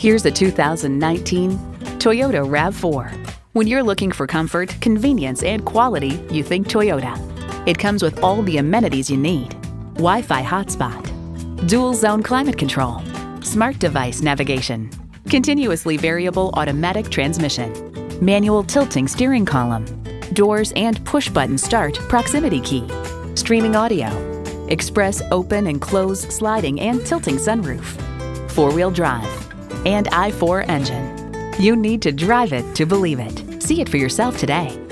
Here's a 2019 Toyota RAV4. When you're looking for comfort, convenience, and quality, you think Toyota. It comes with all the amenities you need. Wi-Fi hotspot, dual zone climate control, smart device navigation, continuously variable automatic transmission, manual tilting steering column, doors and push-button start proximity key, streaming audio, express open and close sliding and tilting sunroof, four-wheel drive, and I-4 engine. You need to drive it to believe it. See it for yourself today.